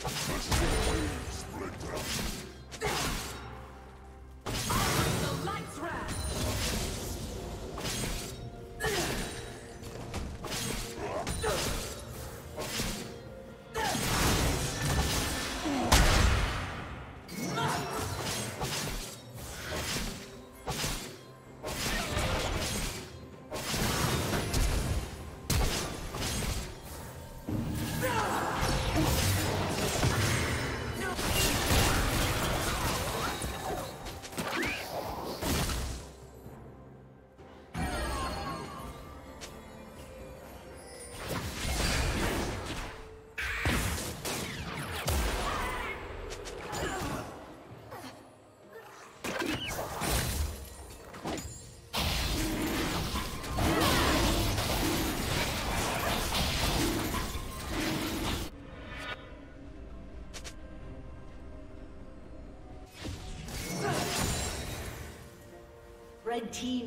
The red team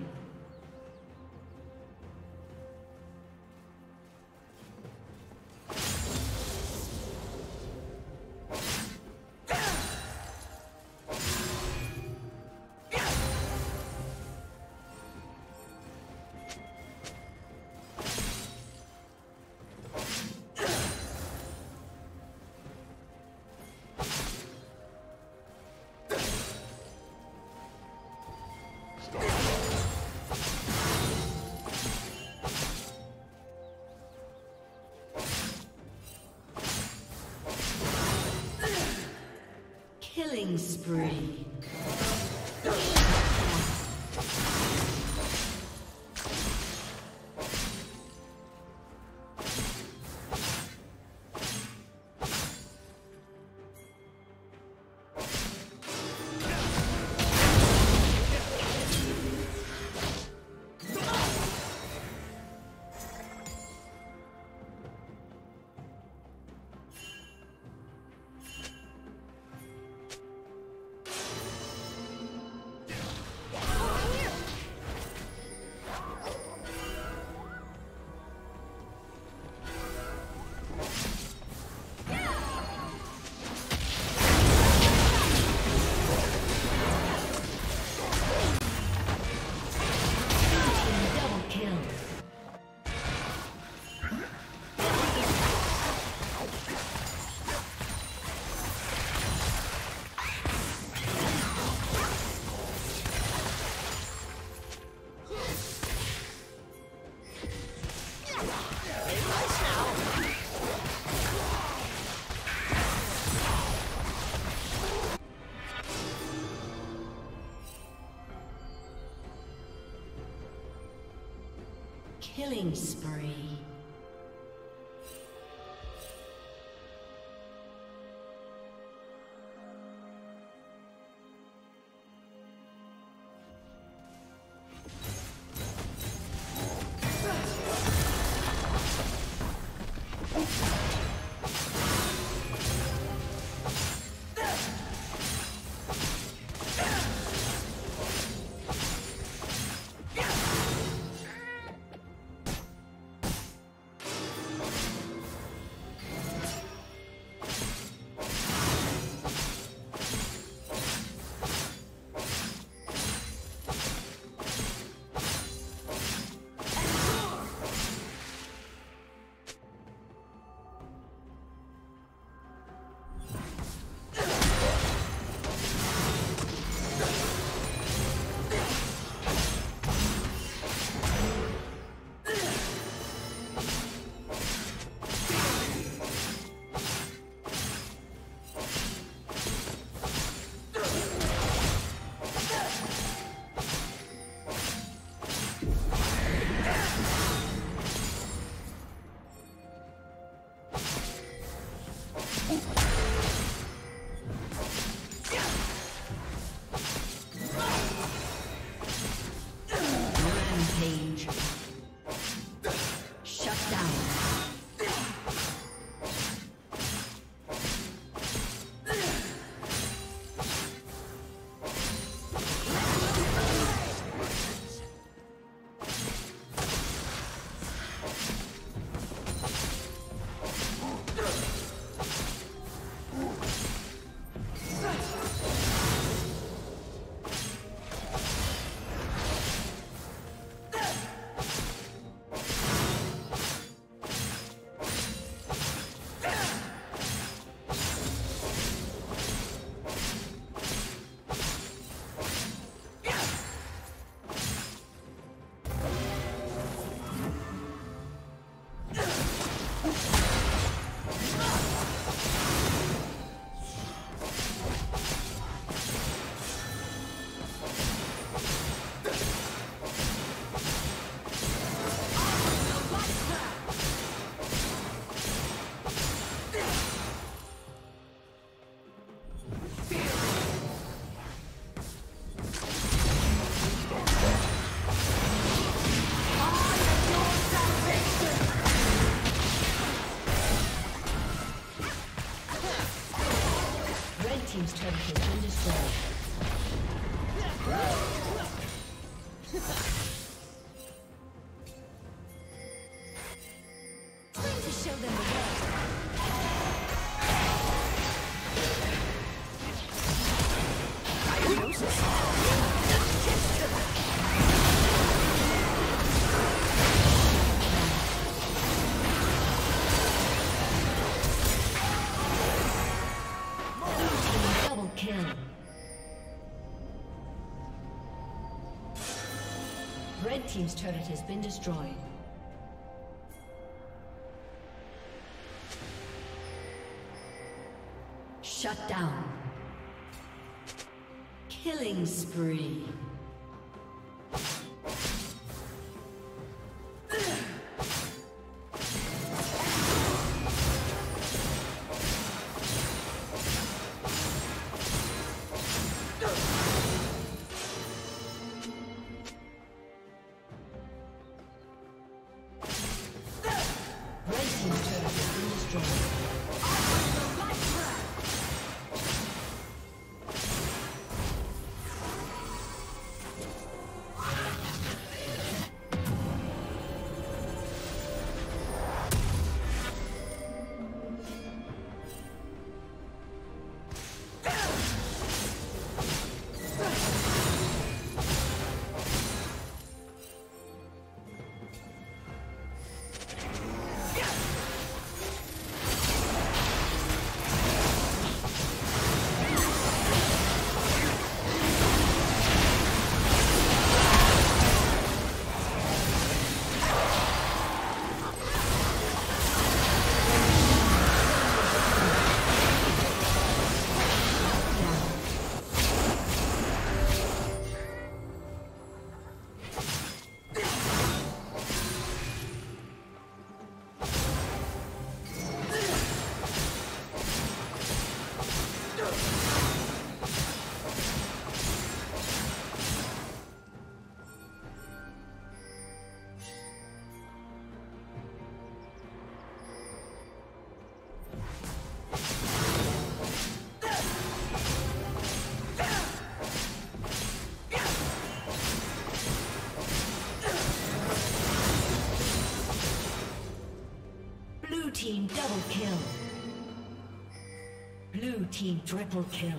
Killing spree. Killing spree. team's turret has been destroyed. Time to show them the way. Red team's turret has been destroyed. Shut down. Killing spree. Double kill. Blue team triple kill.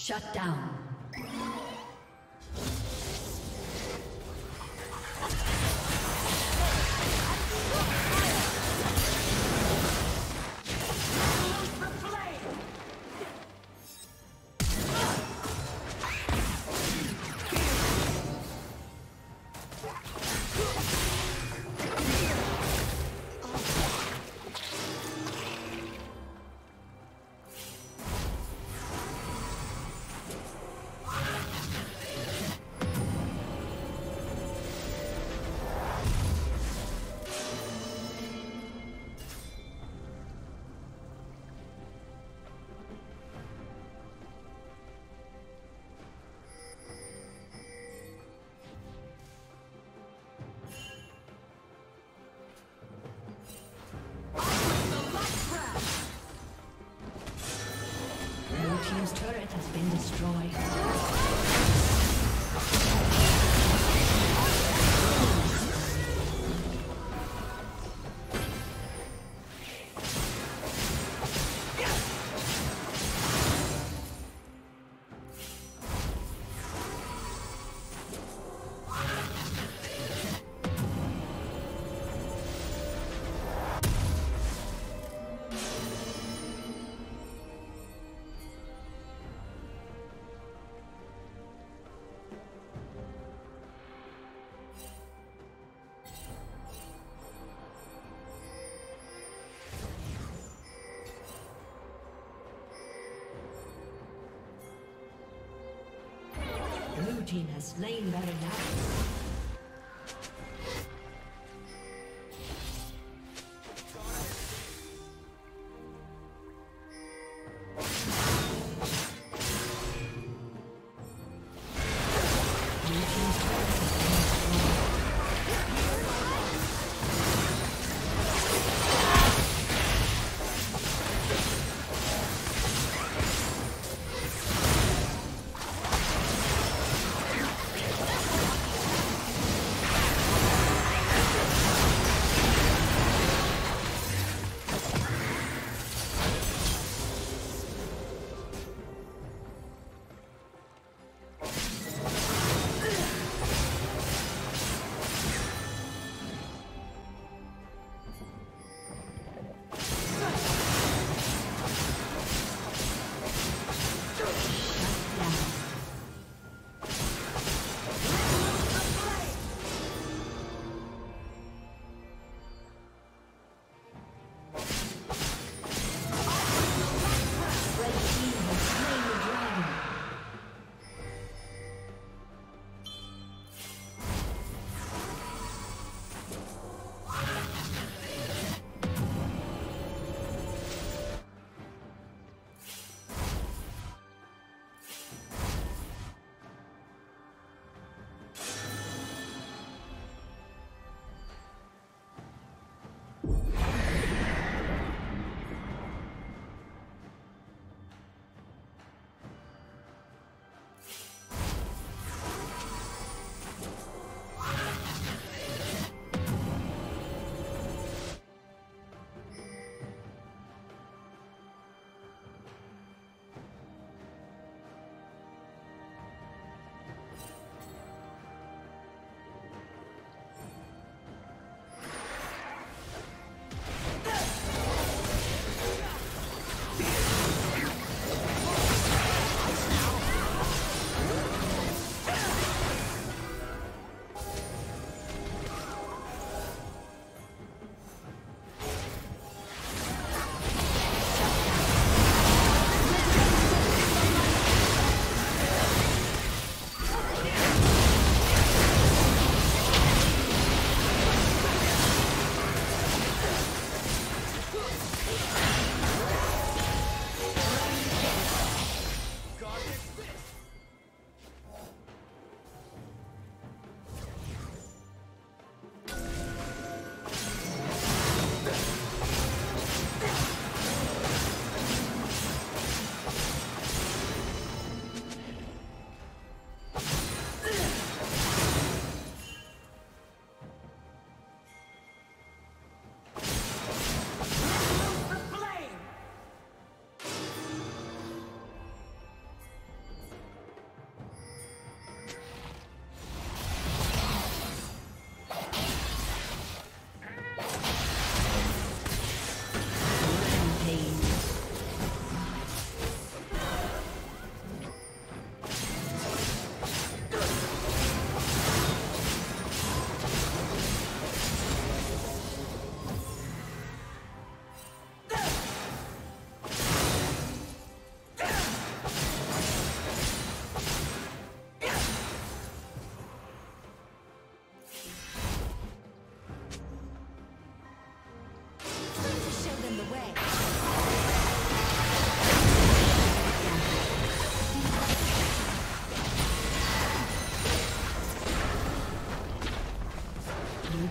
Shut down. turret has been destroyed. Blue team has slain Baron Nashor.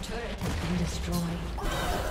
team's turret has been destroyed.